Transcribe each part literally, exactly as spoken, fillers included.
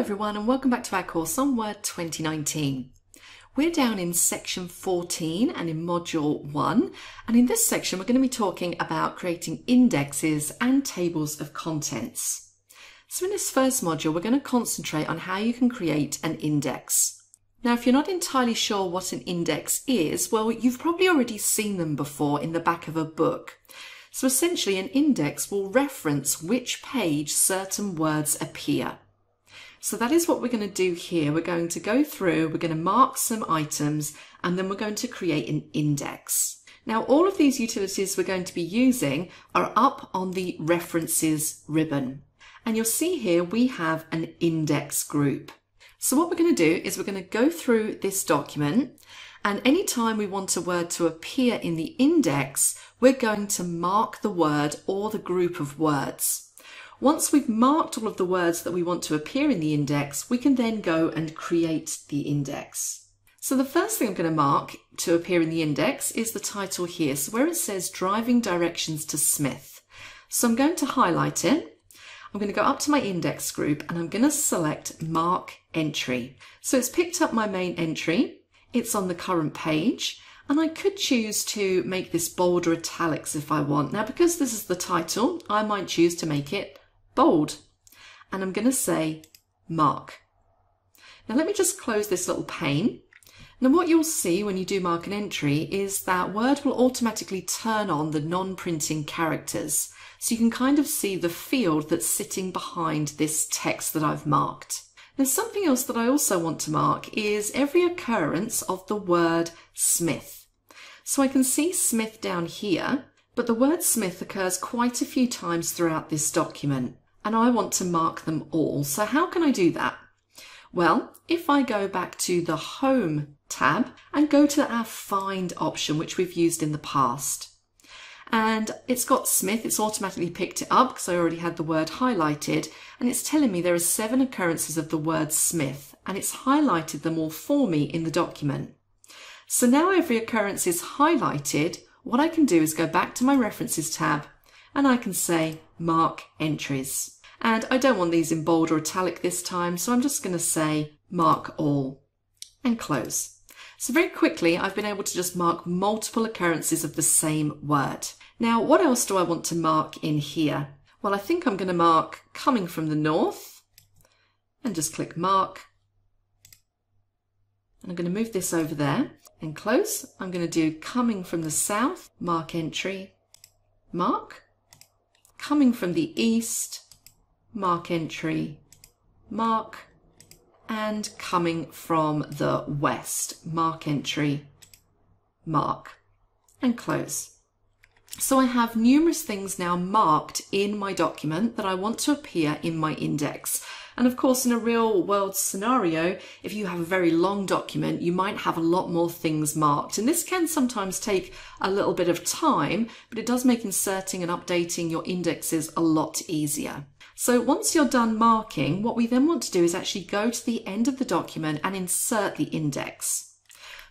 Hello everyone and welcome back to our course on Word twenty nineteen. We're down in section fourteen and in module one, and in this section we're going to be talking about creating indexes and tables of contents. So in this first module we're going to concentrate on how you can create an index. Now if you're not entirely sure what an index is, well you've probably already seen them before in the back of a book. So essentially an index will reference which page certain words appear. So that is what we're going to do here. We're going to go through, we're going to mark some items, and then we're going to create an index. Now all of these utilities we're going to be using are up on the references ribbon. And you'll see here we have an index group. So what we're going to do is we're going to go through this document, and any time we want a word to appear in the index, we're going to mark the word or the group of words. Once we've marked all of the words that we want to appear in the index, we can then go and create the index. So the first thing I'm going to mark to appear in the index is the title here, so where it says Driving Directions to Smith. So I'm going to highlight it. I'm going to go up to my index group and I'm going to select Mark Entry. So it's picked up my main entry, it's on the current page, and I could choose to make this bold or italics if I want. Now because this is the title, I might choose to make it bold, and I'm going to say mark. Now let me just close this little pane. Now what you'll see when you do mark an entry is that Word will automatically turn on the non-printing characters, so you can kind of see the field that's sitting behind this text that I've marked. Now something else that I also want to mark is every occurrence of the word Smith. So I can see Smith down here, but the word Smith occurs quite a few times throughout this document, and I want to mark them all. So how can I do that? Well, if I go back to the Home tab and go to our Find option, which we've used in the past, and it's got Smith, it's automatically picked it up because I already had the word highlighted, and it's telling me there are seven occurrences of the word Smith, and it's highlighted them all for me in the document. So now every occurrence is highlighted. What I can do is go back to my References tab and I can say Mark Entries. And I don't want these in bold or italic this time, so I'm just going to say Mark All and close. So very quickly I've been able to just mark multiple occurrences of the same word. Now what else do I want to mark in here? Well, I think I'm going to mark Coming from the North and just click mark. And I'm going to move this over there and close. I'm going to do Coming from the South, Mark Entry, mark. Coming from the East, Mark Entry, mark. And Coming from the West, Mark Entry, mark. And close. So I have numerous things now marked in my document that I want to appear in my index. And of course, in a real world scenario, if you have a very long document, you might have a lot more things marked. And this can sometimes take a little bit of time, but it does make inserting and updating your indexes a lot easier. So once you're done marking, what we then want to do is actually go to the end of the document and insert the index.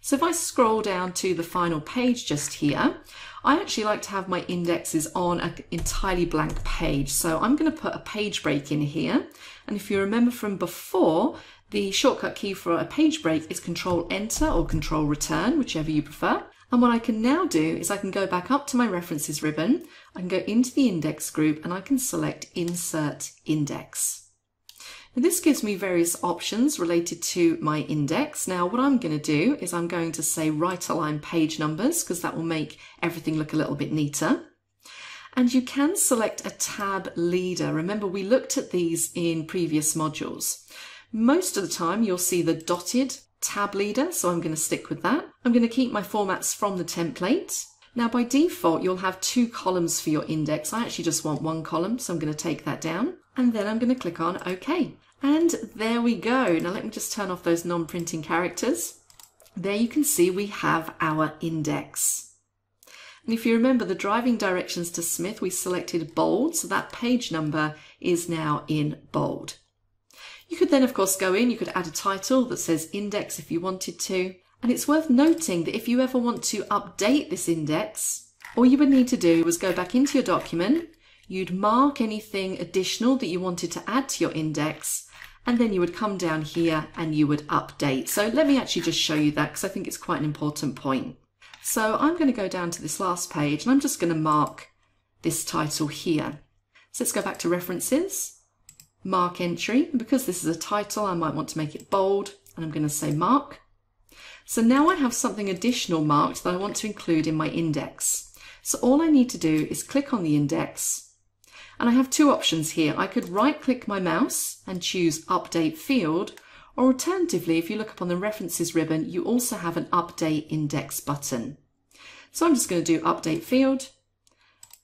So if I scroll down to the final page just here, I actually like to have my indexes on an entirely blank page. So I'm going to put a page break in here. And if you remember from before, the shortcut key for a page break is Control Enter or Control Return, whichever you prefer. And what I can now do is I can go back up to my References ribbon, I can go into the index group and I can select Insert Index. Now this gives me various options related to my index. Now what I'm going to do is I'm going to say right align page numbers because that will make everything look a little bit neater. And you can select a tab leader. Remember we looked at these in previous modules. Most of the time you'll see the dotted tab leader, so I'm going to stick with that. I'm going to keep my formats from the template. Now by default you'll have two columns for your index. I actually just want one column, so I'm going to take that down. And then I'm going to click on OK. And there we go. Now let me just turn off those non-printing characters. There you can see we have our index. And if you remember the Driving Directions to Smith, we selected bold, so that page number is now in bold. You could then of course go in, you could add a title that says index if you wanted to. And it's worth noting that if you ever want to update this index, all you would need to do was go back into your document, you'd mark anything additional that you wanted to add to your index, and then you would come down here and you would update. So let me actually just show you that because I think it's quite an important point. So I'm going to go down to this last page and I'm just going to mark this title here. So let's go back to references, mark entry, and because this is a title I might want to make it bold and I'm going to say mark. So now I have something additional marked that I want to include in my index. So all I need to do is click on the index, and I have two options here. I could right click my mouse and choose update field, or alternatively if you look up on the references ribbon you also have an update index button. So I'm just going to do update field,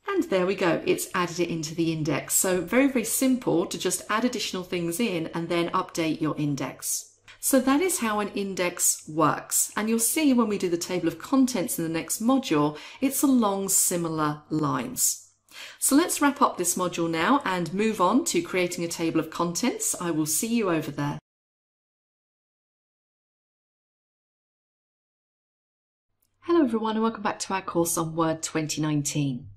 and there we go, it's added it into the index. So very very simple to just add additional things in and then update your index. So that is how an index works, and you'll see when we do the table of contents in the next module, it's along similar lines. So let's wrap up this module now and move on to creating a table of contents. I will see you over there. Hello everyone and welcome back to our course on Word twenty nineteen.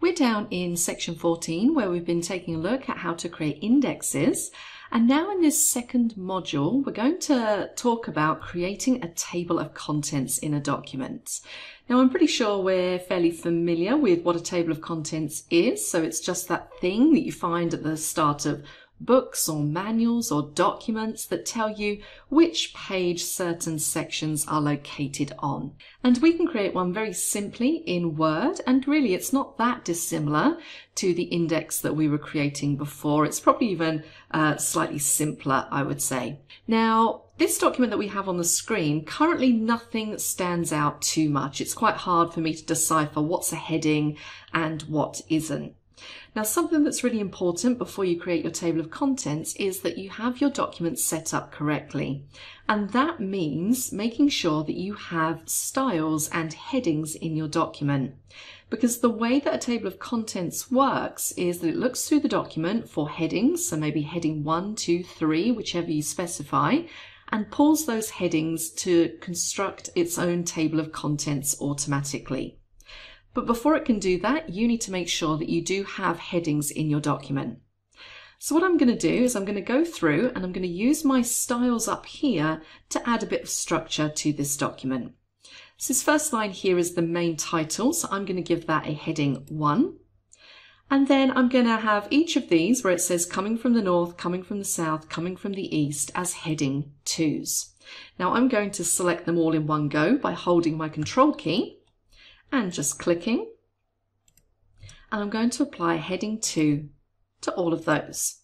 We're down in section fourteen where we've been taking a look at how to create indexes. And now in this second module, we're going to talk about creating a table of contents in a document. Now I'm pretty sure we're fairly familiar with what a table of contents is. So it's just that thing that you find at the start of books or manuals or documents that tell you which page certain sections are located on. And we can create one very simply in Word, and really it's not that dissimilar to the index that we were creating before. It's probably even uh, slightly simpler, I would say. Now this document that we have on the screen, currently nothing stands out too much. It's quite hard for me to decipher what's a heading and what isn't. Now something that's really important before you create your table of contents is that you have your document set up correctly, and that means making sure that you have styles and headings in your document, because the way that a table of contents works is that it looks through the document for headings, so maybe heading one, two, three, whichever you specify, and pulls those headings to construct its own table of contents automatically. But before it can do that, you need to make sure that you do have headings in your document. So what I'm going to do is I'm going to go through and I'm going to use my styles up here to add a bit of structure to this document. So this first line here is the main title, so I'm going to give that a heading one. And then I'm going to have each of these where it says coming from the north, coming from the south, coming from the east as heading twos. Now I'm going to select them all in one go by holding my control key and just clicking, and I'm going to apply heading two to all of those.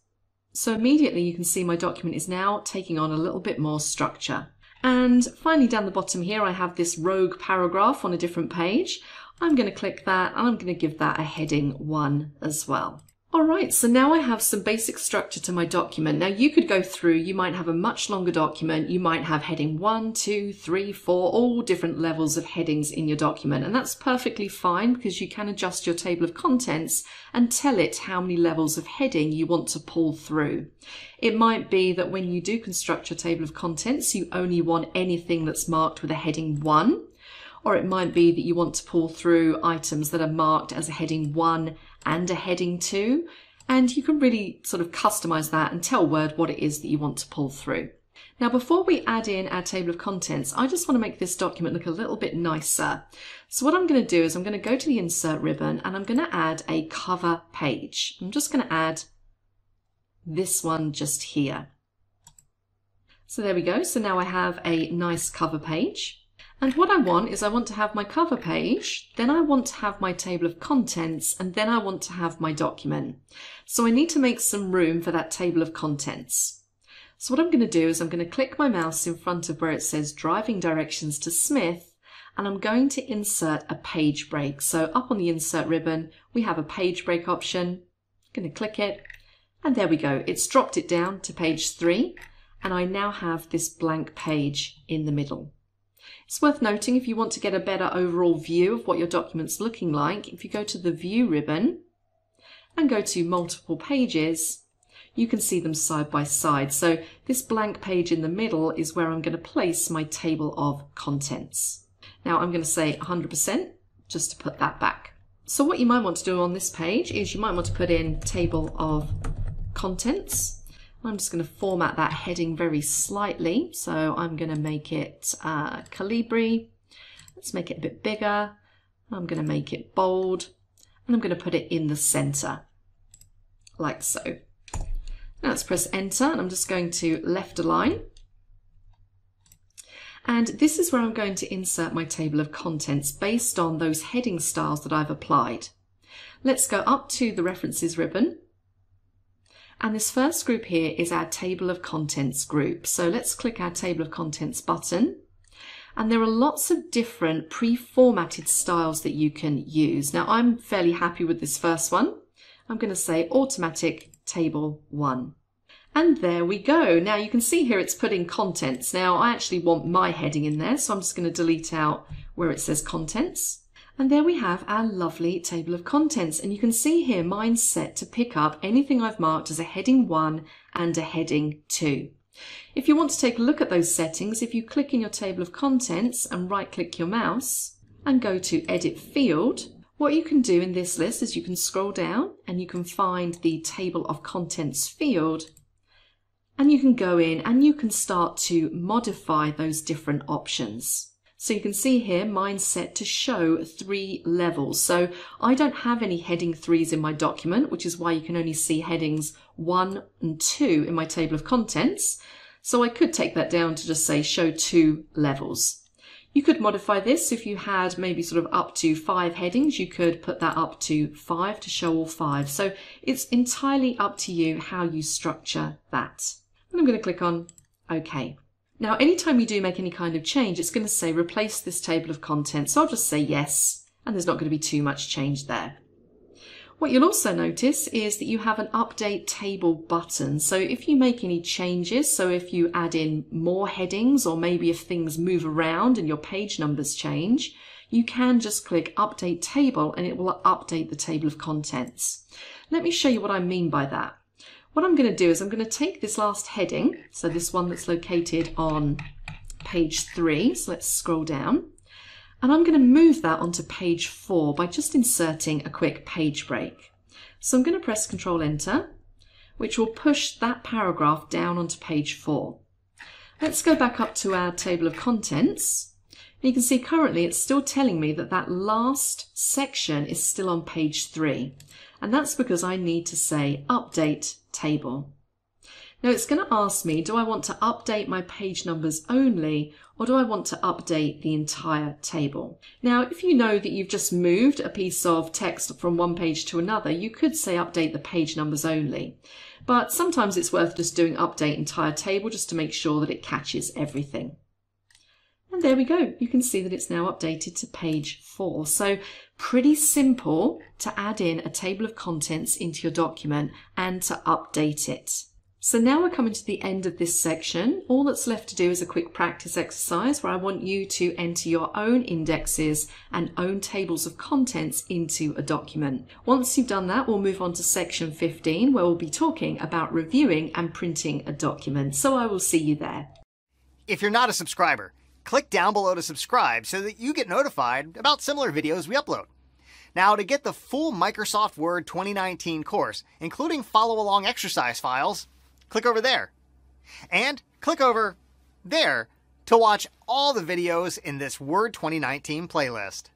So immediately you can see my document is now taking on a little bit more structure. And finally down the bottom here I have this rogue paragraph on a different page. I'm going to click that and I'm going to give that a heading one as well. Alright, so now I have some basic structure to my document. Now you could go through, you might have a much longer document, you might have heading one, two, three, four, all different levels of headings in your document, and that's perfectly fine because you can adjust your table of contents and tell it how many levels of heading you want to pull through. It might be that when you do construct your table of contents you only want anything that's marked with a heading one, or it might be that you want to pull through items that are marked as a heading one and a heading two, and you can really sort of customize that and tell Word what it is that you want to pull through. Now before we add in our table of contents, I just want to make this document look a little bit nicer. So what I'm going to do is I'm going to go to the insert ribbon and I'm going to add a cover page. I'm just going to add this one just here. So there we go, so now I have a nice cover page. And what I want is I want to have my cover page, then I want to have my table of contents, and then I want to have my document. So I need to make some room for that table of contents. So what I'm going to do is I'm going to click my mouse in front of where it says driving directions to Smith, and I'm going to insert a page break. So up on the insert ribbon we have a page break option. I'm going to click it, and there we go, it's dropped it down to page three, and I now have this blank page in the middle. It's worth noting, if you want to get a better overall view of what your document's looking like, if you go to the View ribbon and go to Multiple Pages, you can see them side by side. So this blank page in the middle is where I'm going to place my table of contents. Now I'm going to say one hundred percent just to put that back. So what you might want to do on this page is you might want to put in table of contents, I'm just going to format that heading very slightly. So I'm going to make it uh, Calibri. Let's make it a bit bigger. I'm going to make it bold. And I'm going to put it in the center, like so. Now let's press enter, and I'm just going to left align. And this is where I'm going to insert my table of contents based on those heading styles that I've applied. Let's go up to the references ribbon. And this first group here is our table of contents group. So let's click our table of contents button. And there are lots of different pre-formatted styles that you can use. Now I'm fairly happy with this first one. I'm going to say automatic table one. And there we go. Now you can see here it's putting contents. Now I actually want my heading in there, so I'm just going to delete out where it says contents. And there we have our lovely table of contents. And you can see here mine's set to pick up anything I've marked as a heading one and a heading two. If you want to take a look at those settings, if you click in your table of contents and right-click your mouse and go to Edit Field, what you can do in this list is you can scroll down and you can find the Table of Contents field, and you can go in and you can start to modify those different options. So you can see here mine's set to show three levels. So I don't have any heading threes in my document, which is why you can only see headings one and two in my table of contents. So I could take that down to just say show two levels. You could modify this if you had maybe sort of up to five headings, you could put that up to five to show all five. So it's entirely up to you how you structure that. And I'm going to click on OK. Now, anytime you do make any kind of change, it's going to say replace this table of contents. So I'll just say yes, and there's not going to be too much change there. What you'll also notice is that you have an update table button. So if you make any changes, so if you add in more headings, or maybe if things move around and your page numbers change, you can just click update table and it will update the table of contents. Let me show you what I mean by that. What I'm going to do is I'm going to take this last heading, so this one that's located on page three, so let's scroll down, and I'm going to move that onto page four by just inserting a quick page break. So I'm going to press Control Enter, which will push that paragraph down onto page four. Let's go back up to our table of contents. And you can see currently it's still telling me that that last section is still on page three. And that's because I need to say update table. Now it's going to ask me, do I want to update my page numbers only, or do I want to update the entire table? Now, if you know that you've just moved a piece of text from one page to another, you could say update the page numbers only. But sometimes it's worth just doing update entire table just to make sure that it catches everything. And there we go. You can see that it's now updated to page four. So pretty simple to add in a table of contents into your document and to update it. So now we're coming to the end of this section. All that's left to do is a quick practice exercise where I want you to enter your own indexes and own tables of contents into a document. Once you've done that, we'll move on to section fifteen, where we'll be talking about reviewing and printing a document. So I will see you there. If you're not a subscriber, click down below to subscribe so that you get notified about similar videos we upload. Now, to get the full Microsoft Word twenty nineteen course, including follow-along exercise files, click over there. And click over there to watch all the videos in this Word twenty nineteen playlist.